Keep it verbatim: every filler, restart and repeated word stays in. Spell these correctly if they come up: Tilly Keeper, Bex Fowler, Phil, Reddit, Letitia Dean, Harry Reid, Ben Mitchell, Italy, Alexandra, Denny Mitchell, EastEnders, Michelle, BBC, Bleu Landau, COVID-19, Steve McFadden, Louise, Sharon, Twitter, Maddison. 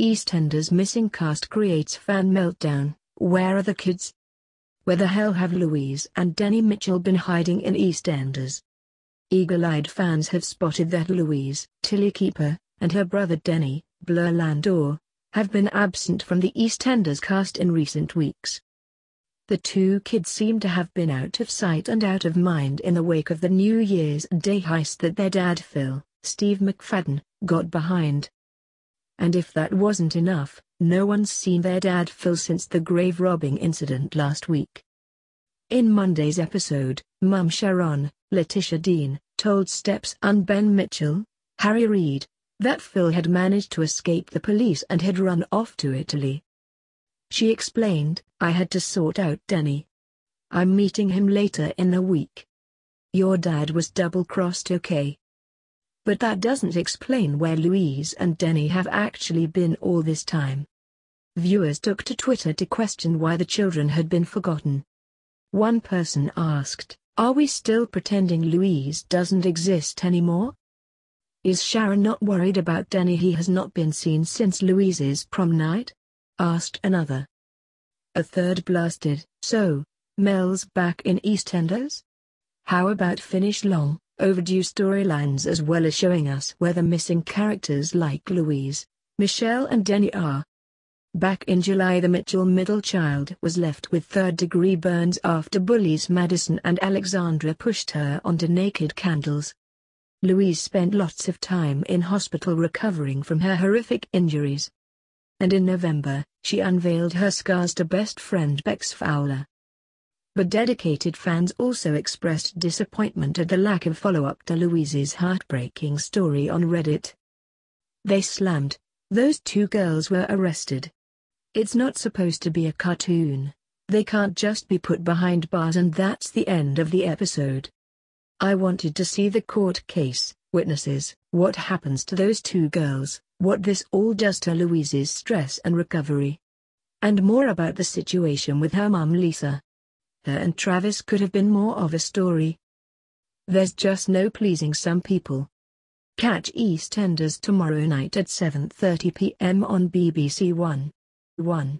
EastEnders missing cast creates fan meltdown, where are the kids? Where the hell have Louise and Denny Mitchell been hiding in EastEnders? Eagle-eyed fans have spotted that Louise, Tilly Keeper, and her brother Denny, Bleu Landau, have been absent from the EastEnders cast in recent weeks. The two kids seem to have been out of sight and out of mind in the wake of the New Year's Day heist that their dad Phil, Steve McFadden, got behind. And if that wasn't enough, no one's seen their dad Phil since the grave robbing incident last week. In Monday's episode, Mum Sharon, Letitia Dean, told Steps and Ben Mitchell, Harry Reid, that Phil had managed to escape the police and had run off to Italy. She explained, I had to sort out Denny. I'm meeting him later in the week. Your dad was double-crossed, okay? But that doesn't explain where Louise and Denny have actually been all this time. Viewers took to Twitter to question why the children had been forgotten. One person asked, are we still pretending Louise doesn't exist anymore? Is Sharon not worried about Denny? He has not been seen since Louise's prom night? Asked another. A third blasted, so, Mel's back in EastEnders? How about finish long, overdue storylines as well as showing us where the missing characters like Louise, Michelle and Denny are. Back in July, the Mitchell middle child was left with third-degree burns after bullies Maddison and Alexandra pushed her onto naked candles. Louise spent lots of time in hospital recovering from her horrific injuries. And in November, she unveiled her scars to best friend Bex Fowler. But dedicated fans also expressed disappointment at the lack of follow-up to Louise's heartbreaking story on Reddit. They slammed, those two girls were arrested. It's not supposed to be a cartoon. They can't just be put behind bars, and that's the end of the episode. I wanted to see the court case, witnesses, what happens to those two girls, what this all does to Louise's stress and recovery. And more about the situation with her mum Lisa. Her and Travis could have been more of a story. There's just no pleasing some people. Catch EastEnders tomorrow night at seven thirty p m on B B C One. one